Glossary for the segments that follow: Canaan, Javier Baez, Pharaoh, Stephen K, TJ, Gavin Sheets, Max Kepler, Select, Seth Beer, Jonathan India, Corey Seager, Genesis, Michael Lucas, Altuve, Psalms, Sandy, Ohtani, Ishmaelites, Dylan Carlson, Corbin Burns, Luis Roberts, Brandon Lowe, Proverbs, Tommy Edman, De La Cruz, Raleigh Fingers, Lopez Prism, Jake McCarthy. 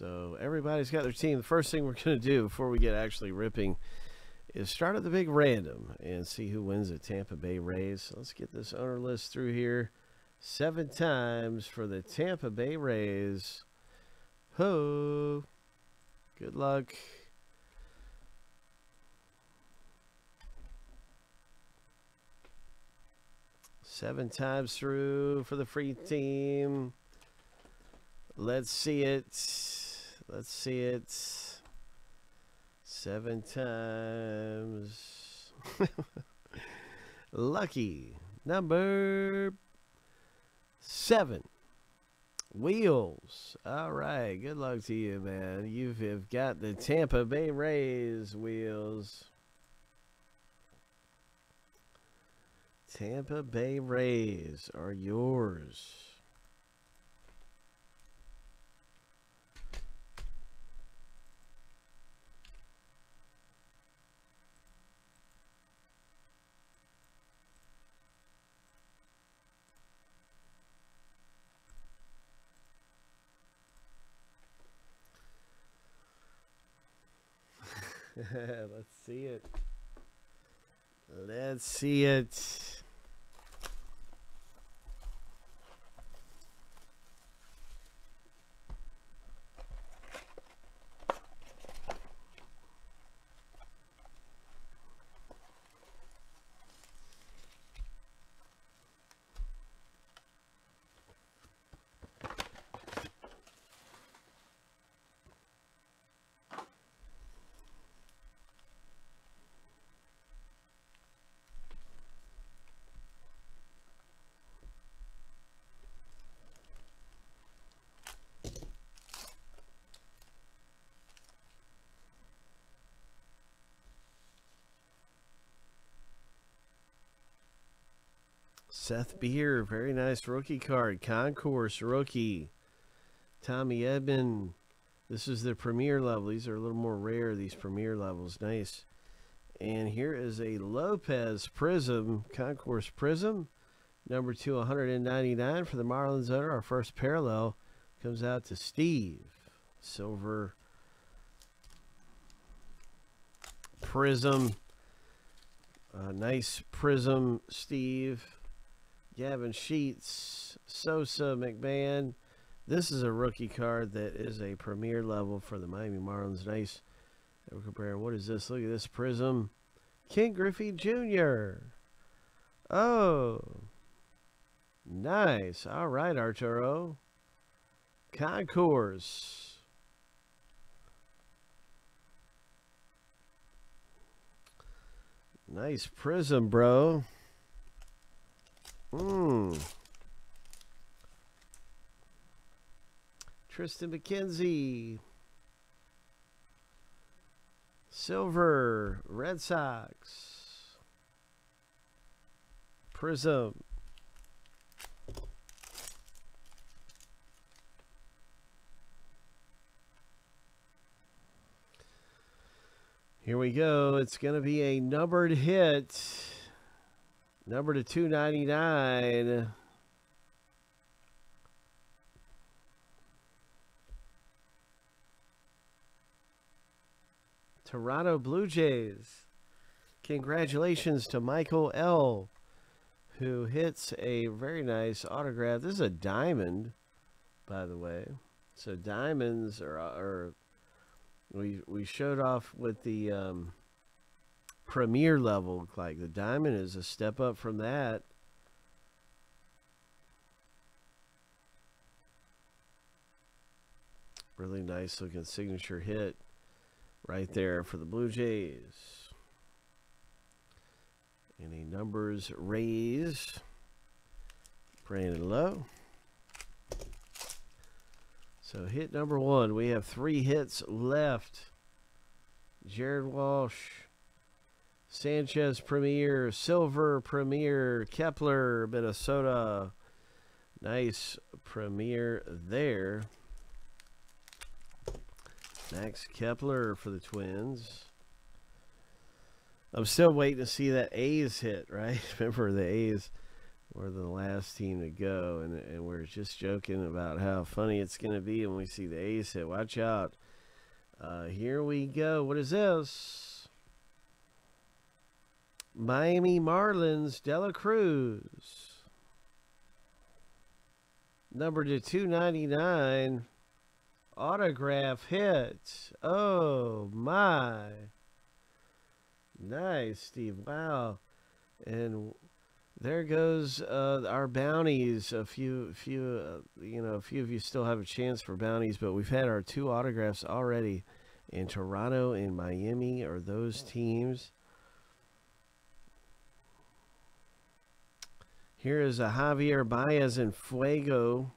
So everybody's got their team. The first thing we're going to do before we get actually ripping is start at the big random and see who wins at Tampa Bay Rays. So let's get this owner list through here. 7 times for the Tampa Bay Rays. Ho! Good luck. Seven times through for the free team. Let's see it. Let's see it. 7 times. Lucky number 7. Wheels. All right. Good luck to you, man. You have got the Tampa Bay Rays, Wheels. Tampa Bay Rays are yours. Let's see it. Let's see it. Seth Beer, very nice rookie card. Concourse rookie. Tommy Edman. This is the premier level. These are a little more rare, these premier levels. Nice. And here is a Lopez Prism. Concourse Prism. Number 299 for the Marlins owner. Our first parallel comes out to Steve. Silver Prism. Nice Prism, Steve. Gavin Sheets, Sosa McMahon. This is a rookie card that is a premier level for the Miami Marlins. Nice. We're comparing. What is this? Look at this prism. Ken Griffey Jr. Oh, nice. All right, Arturo. Concourse. Nice prism, bro. Tristan McKenzie. Silver Red Sox. Prism. Here we go. It's going to be a numbered hit. Number to 299. Toronto Blue Jays. Congratulations to Michael L, who hits a very nice autograph. This is a diamond, by the way. So diamonds are we showed off with the premier level, like the diamond is a step up from that. Really nice looking signature hit right there for the Blue Jays. Any numbers raised? Brandon Lowe. So hit number 1. We have 3 hits left. Jared Walsh. Sanchez Premier, Silver Premier, Kepler, Minnesota. Nice Premier there. Max Kepler for the Twins. I'm still waiting to see that A's hit, right? Remember the A's We're the last team to go, and we're just joking about how funny it's going to be when we see the A's hit. Watch out. Here we go. What is this? Miami Marlins, De La Cruz. Number to 299. Autograph hit. Oh, my. Nice, Steve. Wow. And there goes our bounties. A few of you still have a chance for bounties, but we've had our two autographs already, in Toronto and Miami are those teams. Here is a Javier Baez and Fuego.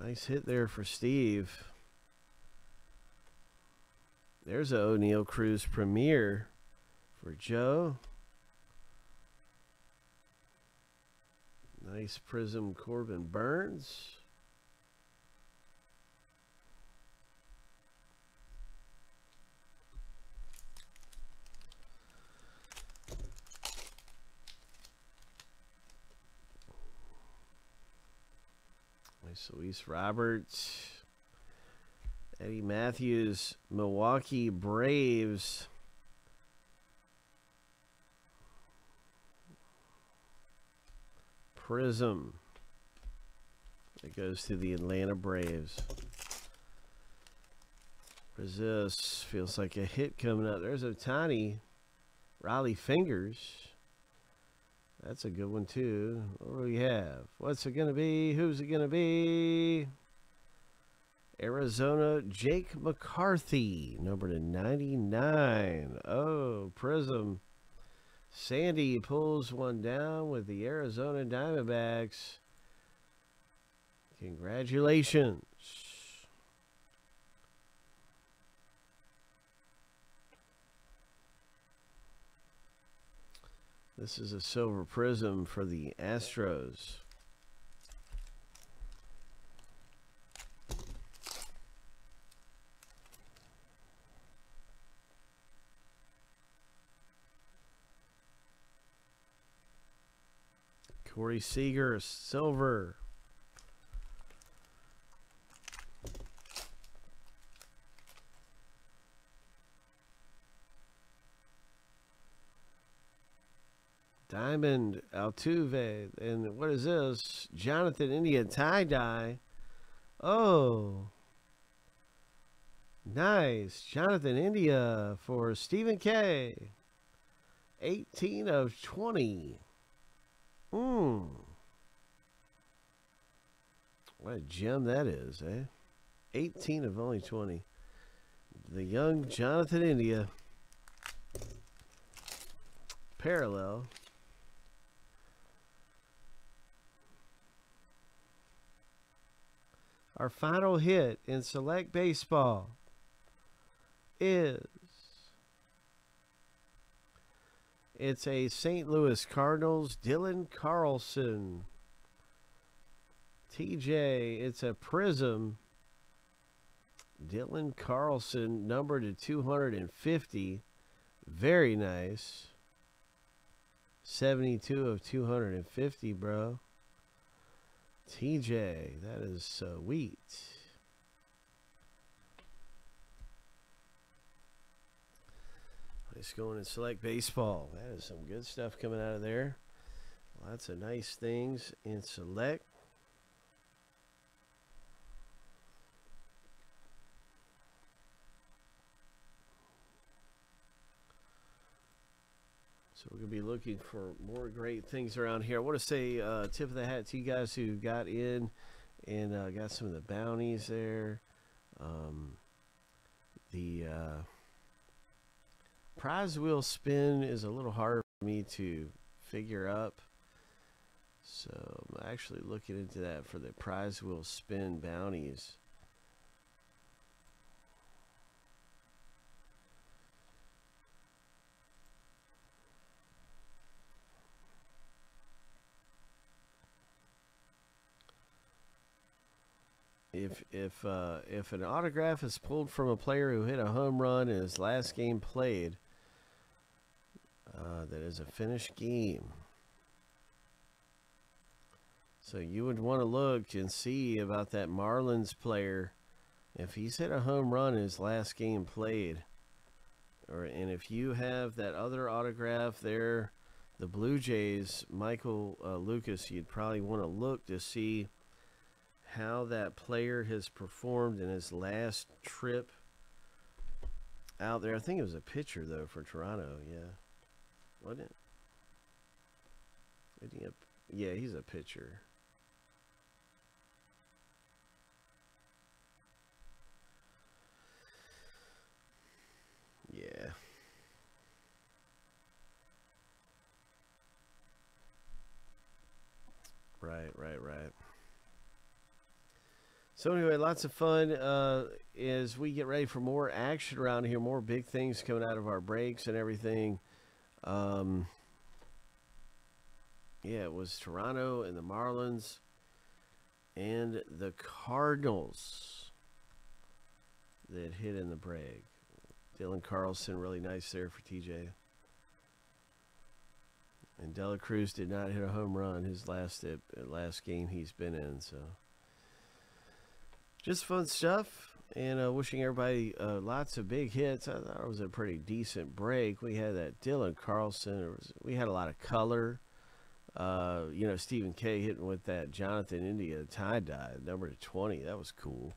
Nice hit there for Steve. There's an O'Neill Cruz premiere for Joe. Nice prism Corbin Burns. Nice Luis Roberts. Eddie Matthews, Milwaukee Braves. Prism. It goes to the Atlanta Braves. Resist. Feels like a hit coming up. There's Ohtani. Raleigh Fingers. That's a good one, too. What do we have? What's it going to be? Who's it going to be? Arizona, Jake McCarthy, number to 99. Oh, prism. Sandy pulls one down with the Arizona Diamondbacks. Congratulations. This is a silver prism for the Astros. Corey Seager, silver. Diamond, Altuve. And what is this? Jonathan India, tie-dye. Oh. Nice. Jonathan India for Stephen K. 18 of 20. What a gem that is, eh? 18 of only 20. The young Jonathan India. Parallel. Our final hit in Select Baseball is... It's a St. Louis Cardinals, Dylan Carlson. TJ, it's a prism. Dylan Carlson, number to 250. Very nice. 72 of 250, bro. TJ, that is sweet. It's going in Select Baseball. That is some good stuff coming out of there. Lots of nice things in Select. So we're going to be looking for more great things around here. I want to say tip of the hat to you guys who got in and got some of the bounties there. The prize wheel spin is a little harder for me to figure up, so I'm actually looking into that for the prize wheel spin bounties. If an autograph is pulled from a player who hit a home run in his last game played, That is a finished game. So you would want to look and see about that Marlins player if he's hit a home run in his last game played, and if you have that other autograph there, the Blue Jays, Michael Lucas, you'd probably want to look to see how that player has performed in his last trip out there. I think it was a pitcher though for Toronto. Yeah, wasn't it? Yeah, he's a pitcher. Yeah. Right. So anyway, lots of fun as we get ready for more action around here, more big things coming out of our breaks and everything. Yeah, it was Toronto and the Marlins and the Cardinals that hit in the break. Dylan Carlson, really nice there for TJ. And De La Cruz did not hit a home run his last game he's been in. So just fun stuff. And wishing everybody lots of big hits. I thought it was a pretty decent break. We had that Dylan Carlson. We had a lot of color. You know, Stephen K hitting with that Jonathan India tie-dye, number 20. That was cool.